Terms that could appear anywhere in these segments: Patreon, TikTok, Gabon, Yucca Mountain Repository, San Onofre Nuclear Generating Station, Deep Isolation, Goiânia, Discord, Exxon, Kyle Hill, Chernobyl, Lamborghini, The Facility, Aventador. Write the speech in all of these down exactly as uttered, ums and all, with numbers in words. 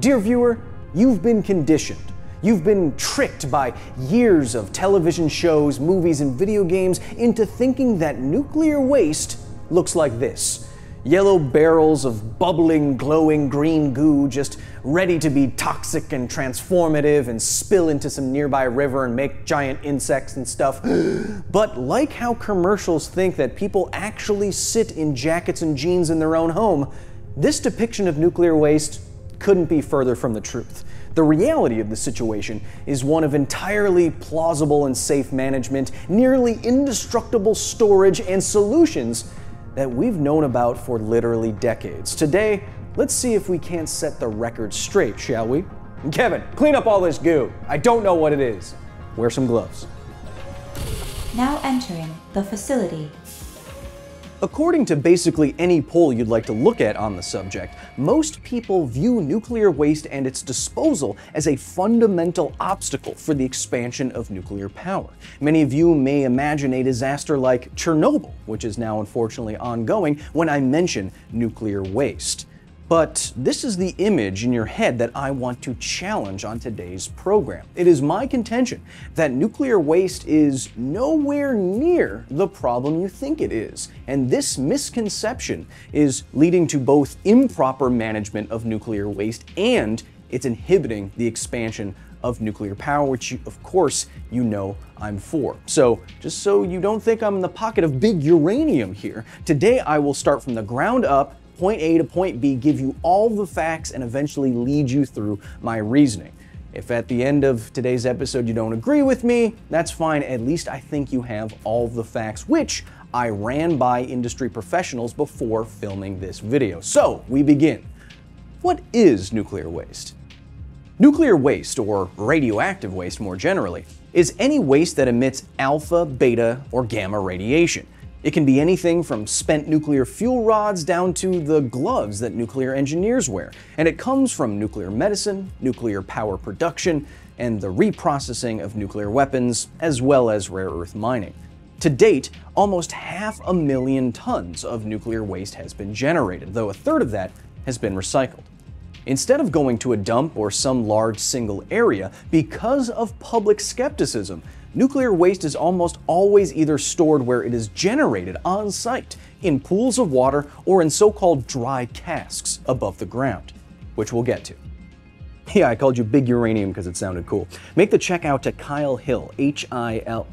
Dear viewer, you've been conditioned. You've been tricked by years of television shows, movies, and video games into thinking that nuclear waste looks like this. Yellow barrels of bubbling, glowing green goo just ready to be toxic and transformative and spill into some nearby river and make giant insects and stuff. But like how commercials think that people actually sit in jackets and jeans in their own home, this depiction of nuclear waste couldn't be further from the truth. The reality of the situation is one of entirely plausible and safe management, nearly indestructible storage and solutions that we've known about for literally decades. Today, let's see if we can't set the record straight, shall we? Kevin, clean up all this goo. I don't know what it is. Wear some gloves. Now entering the facility. According to basically any poll you'd like to look at on the subject, most people view nuclear waste and its disposal as a fundamental obstacle for the expansion of nuclear power. Many of you may imagine a disaster like Chernobyl, which is now unfortunately ongoing, when I mention nuclear waste. But this is the image in your head that I want to challenge on today's program. It is my contention that nuclear waste is nowhere near the problem you think it is, and this misconception is leading to both improper management of nuclear waste and it's inhibiting the expansion of nuclear power, which you, of course you know I'm for. So just so you don't think I'm in the pocket of big uranium here, today I will start from the ground up, point A to point B, give you all the facts, and eventually lead you through my reasoning. If at the end of today's episode you don't agree with me, that's fine. At least I think you have all the facts, which I ran by industry professionals before filming this video. So we begin. What is nuclear waste? Nuclear waste, or radioactive waste more generally, is any waste that emits alpha, beta, or gamma radiation. It can be anything from spent nuclear fuel rods down to the gloves that nuclear engineers wear, and it comes from nuclear medicine, nuclear power production, and the reprocessing of nuclear weapons, as well as rare earth mining. To date, almost half a million tons of nuclear waste has been generated, though a third of that has been recycled. Instead of going to a dump or some large single area, because of public skepticism, nuclear waste is almost always either stored where it is generated on site, in pools of water, or in so-called dry casks above the ground, which we'll get to. Yeah, I called you big uranium because it sounded cool. Make the check out to Kyle Hill, H I L.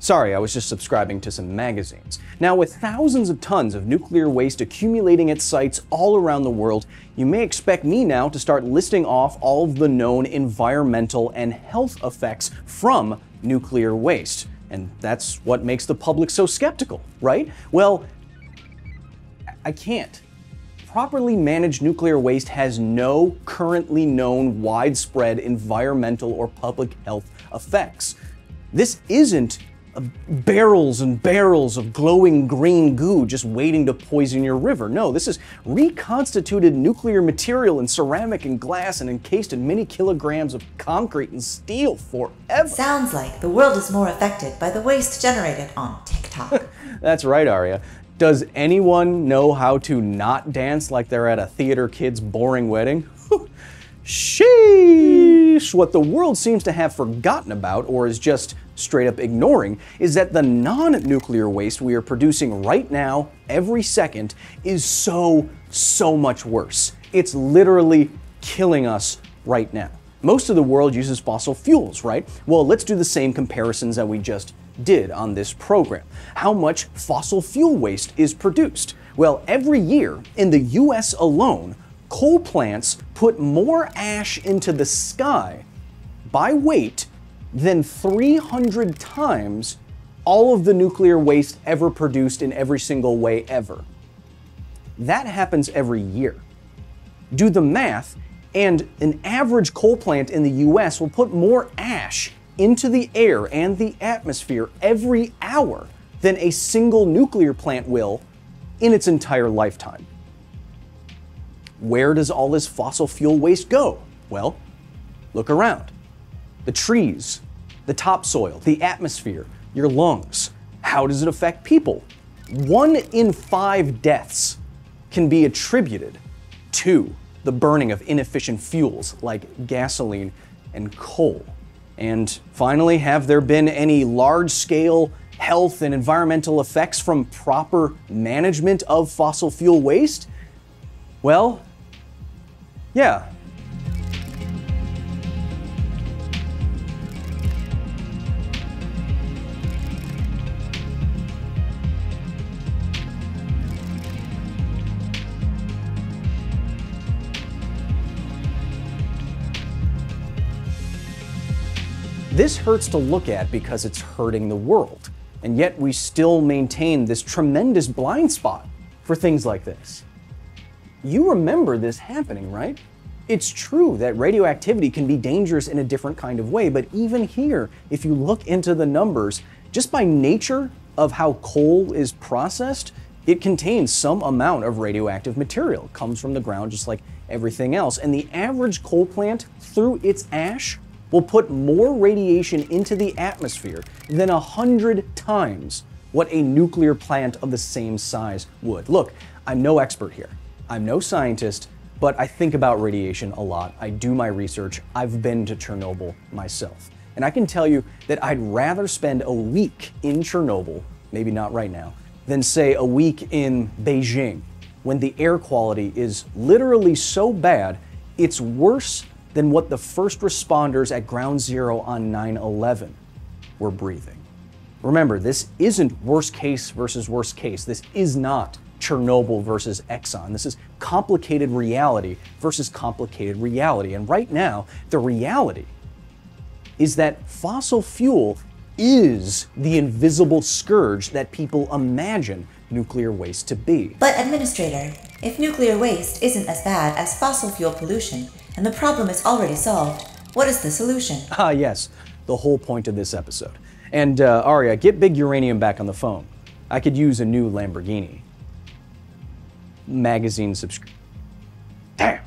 Sorry, I was just subscribing to some magazines. Now, with thousands of tons of nuclear waste accumulating at sites all around the world, you may expect me now to start listing off all of the known environmental and health effects from nuclear waste. And that's what makes the public so skeptical, right? Well, I can't. Properly managed nuclear waste has no currently known widespread environmental or public health effects. This isn't barrels and barrels of glowing green goo just waiting to poison your river. No, this is reconstituted nuclear material in ceramic and glass and encased in many kilograms of concrete and steel forever. Sounds like the world is more affected by the waste generated on TikTok. That's right, Aria. Does anyone know how to not dance like they're at a theater kid's boring wedding? Sheesh! What the world seems to have forgotten about, or is just straight up ignoring, is that the non-nuclear waste we are producing right now, every second, is so, so much worse. It's literally killing us right now. Most of the world uses fossil fuels, right? Well, let's do the same comparisons that we just did on this program. How much fossil fuel waste is produced? Well, every year, in the U S alone, coal plants put more ash into the sky by weight than three hundred times all of the nuclear waste ever produced in every single way ever. That happens every year. Do the math, and an average coal plant in the U S will put more ash into the air and the atmosphere every hour than a single nuclear plant will in its entire lifetime. Where does all this fossil fuel waste go? Well, look around. The trees, the topsoil, the atmosphere, your lungs. How does it affect people? One in five deaths can be attributed to the burning of inefficient fuels like gasoline and coal. And finally, have there been any large-scale health and environmental effects from proper management of fossil fuel waste? Well, yeah. This hurts to look at because it's hurting the world, and yet we still maintain this tremendous blind spot for things like this. You remember this happening, right? It's true that radioactivity can be dangerous in a different kind of way, but even here, if you look into the numbers, just by nature of how coal is processed, it contains some amount of radioactive material. It comes from the ground just like everything else, and the average coal plant, through its ash, will put more radiation into the atmosphere than a hundred times what a nuclear plant of the same size would. Look, I'm no expert here. I'm no scientist, but I think about radiation a lot. I do my research. I've been to Chernobyl myself. And I can tell you that I'd rather spend a week in Chernobyl, maybe not right now, than say a week in Beijing, when the air quality is literally so bad, it's worse than what the first responders at Ground Zero on nine eleven were breathing. Remember, this isn't worst case versus worst case. This is not Chernobyl versus Exxon. This is complicated reality versus complicated reality. And right now, the reality is that fossil fuel is the invisible scourge that people imagine nuclear waste to be. But Administrator, if nuclear waste isn't as bad as fossil fuel pollution, and the problem is already solved, what is the solution? Ah, yes, the whole point of this episode. And uh, Aria, get Big Uranium back on the phone. I could use a new Lamborghini. Magazine subscription. Damn!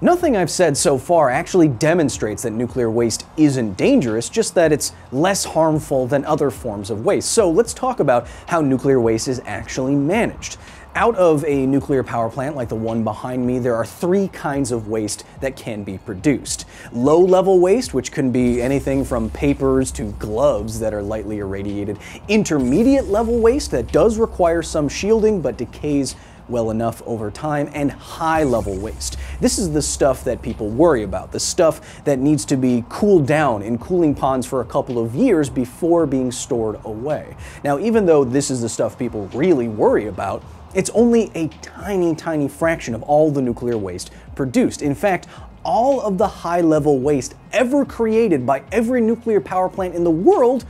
Nothing I've said so far actually demonstrates that nuclear waste isn't dangerous, just that it's less harmful than other forms of waste. So let's talk about how nuclear waste is actually managed. Out of a nuclear power plant like the one behind me, there are three kinds of waste that can be produced. Low-level waste, which can be anything from papers to gloves that are lightly irradiated. Intermediate-level waste that does require some shielding but decays well enough over time. And high-level waste. This is the stuff that people worry about, the stuff that needs to be cooled down in cooling ponds for a couple of years before being stored away. Now, even though this is the stuff people really worry about, it's only a tiny, tiny fraction of all the nuclear waste produced. In fact, all of the high-level waste ever created by every nuclear power plant in the world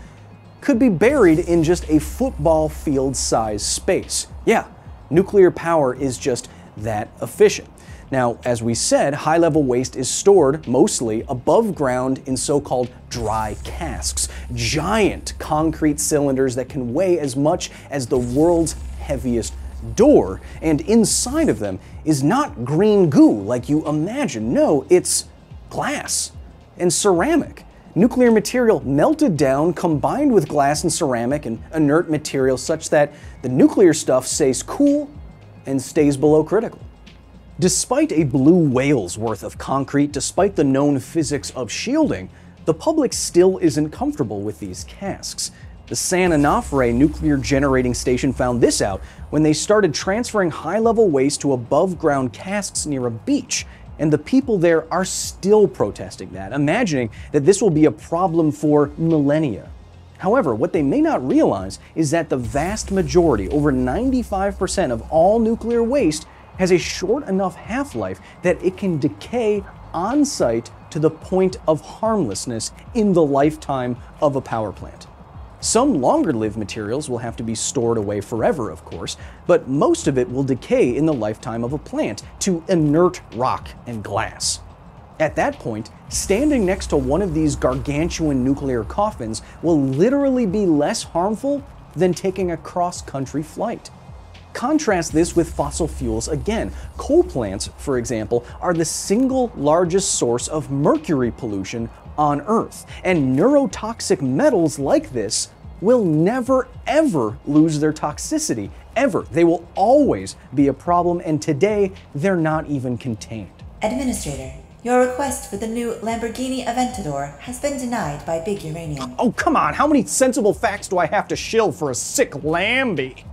could be buried in just a football field-sized space. Yeah, nuclear power is just that efficient. Now, as we said, high-level waste is stored, mostly, above ground in so-called dry casks, giant concrete cylinders that can weigh as much as the world's heaviest door, and inside of them is not green goo like you imagine. No, it's glass and ceramic. Nuclear material melted down, combined with glass and ceramic and inert material such that the nuclear stuff stays cool and stays below critical. Despite a blue whale's worth of concrete, despite the known physics of shielding, the public still isn't comfortable with these casks. The San Onofre Nuclear Generating Station found this out when they started transferring high-level waste to above-ground casks near a beach, and the people there are still protesting that, imagining that this will be a problem for millennia. However, what they may not realize is that the vast majority, over ninety-five percent of all nuclear waste, has a short enough half-life that it can decay on-site to the point of harmlessness in the lifetime of a power plant. Some longer-lived materials will have to be stored away forever, of course, but most of it will decay in the lifetime of a plant to inert rock and glass. At that point, standing next to one of these gargantuan nuclear coffins will literally be less harmful than taking a cross-country flight. Contrast this with fossil fuels again. Coal plants, for example, are the single largest source of mercury pollution on Earth, and neurotoxic metals like this will never ever lose their toxicity, ever. They will always be a problem, and today they're not even contained. Administrator, your request for the new Lamborghini Aventador has been denied by Big Uranium. Oh, come on, how many sensible facts do I have to shill for a sick Lambie?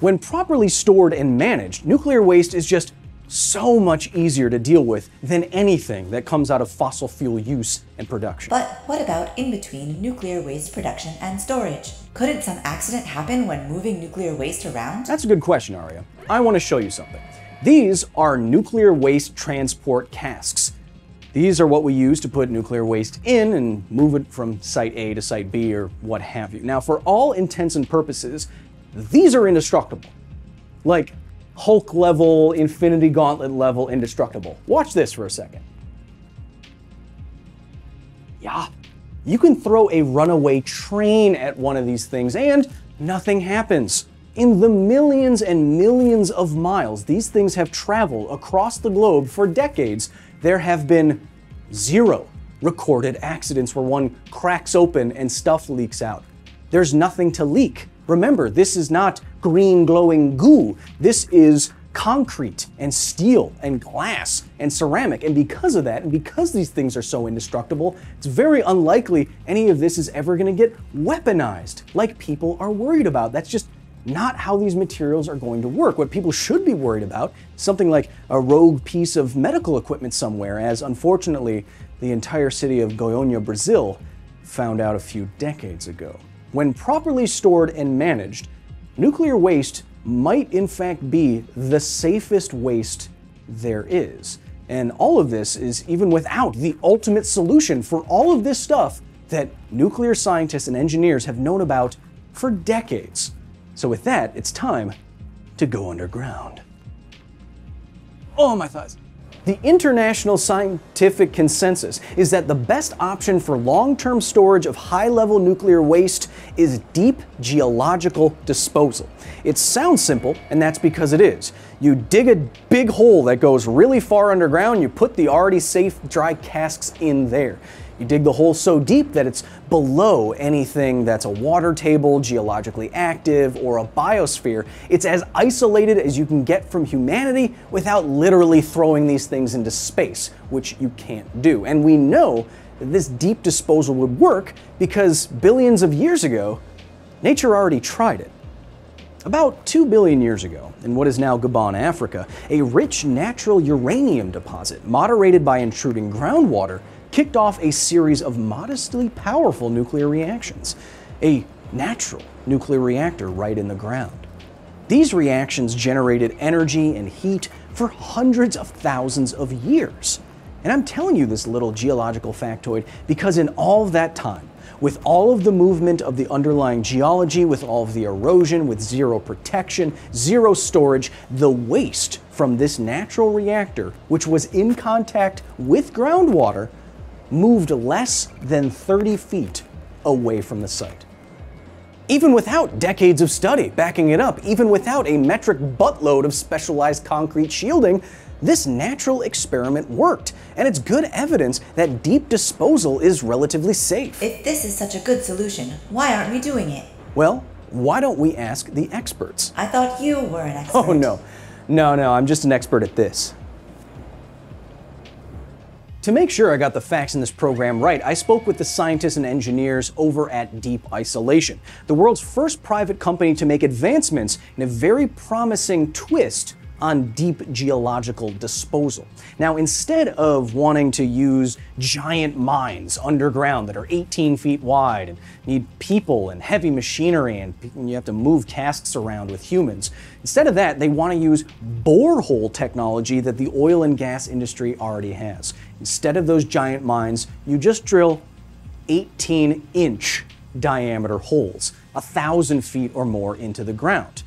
When properly stored and managed, nuclear waste is just so much easier to deal with than anything that comes out of fossil fuel use and production. But what about in between nuclear waste production and storage? Couldn't some accident happen when moving nuclear waste around? That's a good question, Aria. I want to show you something. These are nuclear waste transport casks. These are what we use to put nuclear waste in and move it from site A to site B or what have you. Now, for all intents and purposes, these are indestructible. Like, Hulk level, Infinity Gauntlet level, indestructible. Watch this for a second. Yeah, you can throw a runaway train at one of these things and nothing happens. In the millions and millions of miles these things have traveled across the globe for decades, there have been zero recorded accidents where one cracks open and stuff leaks out. There's nothing to leak. Remember, this is not green glowing goo. This is concrete and steel and glass and ceramic. And because of that, and because these things are so indestructible, it's very unlikely any of this is ever going to get weaponized like people are worried about. That's just not how these materials are going to work. What people should be worried about is something like a rogue piece of medical equipment somewhere, as unfortunately the entire city of Goiânia, Brazil found out a few decades ago. When properly stored and managed, nuclear waste might in fact be the safest waste there is. And all of this is even without the ultimate solution for all of this stuff that nuclear scientists and engineers have known about for decades. So with that, it's time to go underground. Oh, my thighs. The international scientific consensus is that the best option for long-term storage of high-level nuclear waste is deep geological disposal. It sounds simple, and that's because it is. You dig a big hole that goes really far underground, you put the already safe dry casks in there. You dig the hole so deep that it's below anything that's a water table, geologically active, or a biosphere. It's as isolated as you can get from humanity without literally throwing these things into space, which you can't do. And we know that this deep disposal would work because billions of years ago, nature already tried it. About two billion years ago, in what is now Gabon, Africa, a rich natural uranium deposit, moderated by intruding groundwater, kicked off a series of modestly powerful nuclear reactions. A natural nuclear reactor right in the ground. These reactions generated energy and heat for hundreds of thousands of years. And I'm telling you this little geological factoid because in all that time, with all of the movement of the underlying geology, with all of the erosion, with zero protection, zero storage, the waste from this natural reactor, which was in contact with groundwater, moved less than thirty feet away from the site. Even without decades of study backing it up, even without a metric buttload of specialized concrete shielding, this natural experiment worked, and it's good evidence that deep disposal is relatively safe. If this is such a good solution, why aren't we doing it? Well, why don't we ask the experts? I thought you were an expert. Oh, no. No, no, I'm just an expert at this. To make sure I got the facts in this program right, I spoke with the scientists and engineers over at Deep Isolation, the world's first private company to make advancements in a very promising twist on deep geological disposal. Now, instead of wanting to use giant mines underground that are eighteen feet wide and need people and heavy machinery and you have to move casks around with humans, instead of that, they want to use borehole technology that the oil and gas industry already has. Instead of those giant mines, you just drill eighteen inch diameter holes, a thousand feet or more into the ground.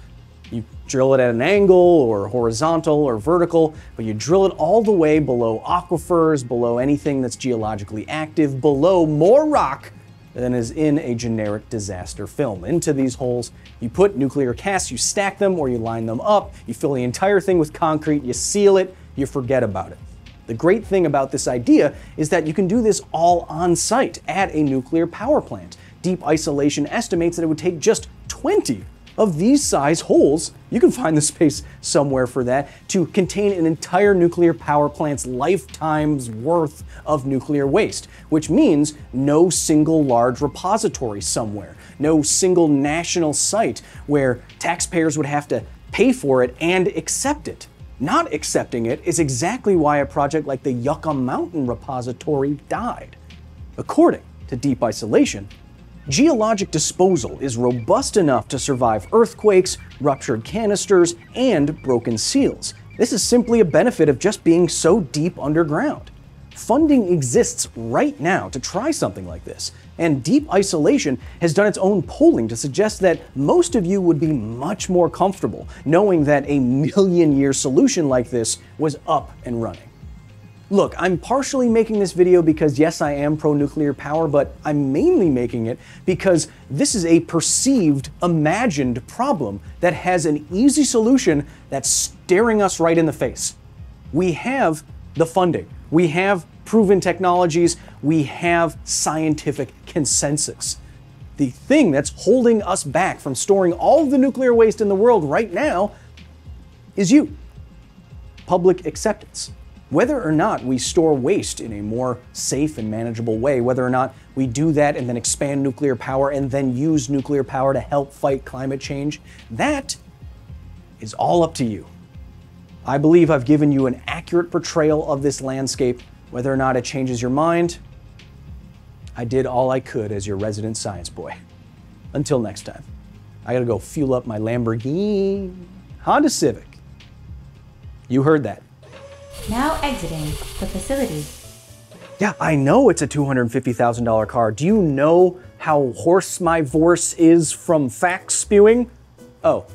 You drill it at an angle or horizontal or vertical, but you drill it all the way below aquifers, below anything that's geologically active, below more rock than is in a generic disaster film. Into these holes, you put nuclear casks, you stack them or you line them up, you fill the entire thing with concrete, you seal it, you forget about it. The great thing about this idea is that you can do this all on site at a nuclear power plant. Deep Isolation estimates that it would take just twenty of these size holes, you can find the space somewhere for that, to contain an entire nuclear power plant's lifetime's worth of nuclear waste, which means no single large repository somewhere, no single national site where taxpayers would have to pay for it and accept it. Not accepting it is exactly why a project like the Yucca Mountain Repository died. According to Deep Isolation, geologic disposal is robust enough to survive earthquakes, ruptured canisters, and broken seals. This is simply a benefit of just being so deep underground. Funding exists right now to try something like this, and Deep Isolation has done its own polling to suggest that most of you would be much more comfortable knowing that a million-year solution like this was up and running. Look, I'm partially making this video because yes, I am pro-nuclear power, but I'm mainly making it because this is a perceived, imagined problem that has an easy solution that's staring us right in the face. We have the funding. We have proven technologies. We have scientific consensus. The thing that's holding us back from storing all of the nuclear waste in the world right now is you. Public acceptance. Whether or not we store waste in a more safe and manageable way, whether or not we do that and then expand nuclear power and then use nuclear power to help fight climate change, that is all up to you. I believe I've given you an accurate portrayal of this landscape. Whether or not it changes your mind, I did all I could as your resident science boy. Until next time, I gotta go fuel up my Lamborghini Honda Civic. You heard that. Now exiting the facility. Yeah, I know it's a two hundred fifty thousand dollar car. Do you know how hoarse my voice is from facts spewing? Oh.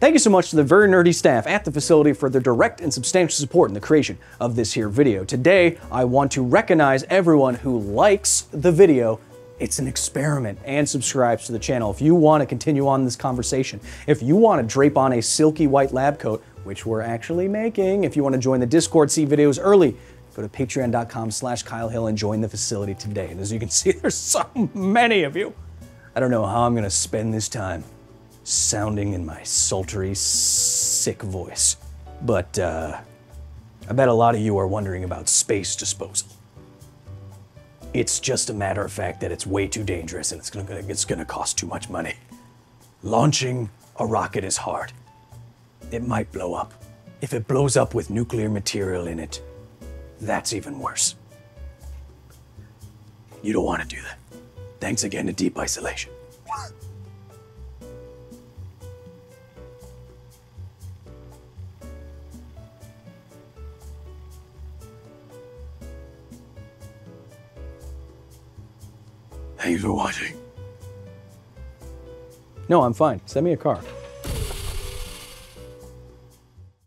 Thank you so much to the very nerdy staff at the facility for their direct and substantial support in the creation of this here video. Today, I want to recognize everyone who likes the video. It's an experiment, and subscribes to the channel. If you want to continue on this conversation, if you want to drape on a silky white lab coat, which we're actually making, if you want to join the Discord, see videos early, go to patreon.com slash Kyle Hill and join the facility today. And as you can see, there's so many of you. I don't know how I'm going to spend this time sounding in my sultry, sick voice. But uh, I bet a lot of you are wondering about space disposal. It's just a matter of fact that it's way too dangerous and it's gonna, it's gonna cost too much money. Launching a rocket is hard. It might blow up. If it blows up with nuclear material in it, that's even worse. You don't wanna do that. Thanks again to Deep Isolation. Thanks for watching. No, I'm fine. Send me a car.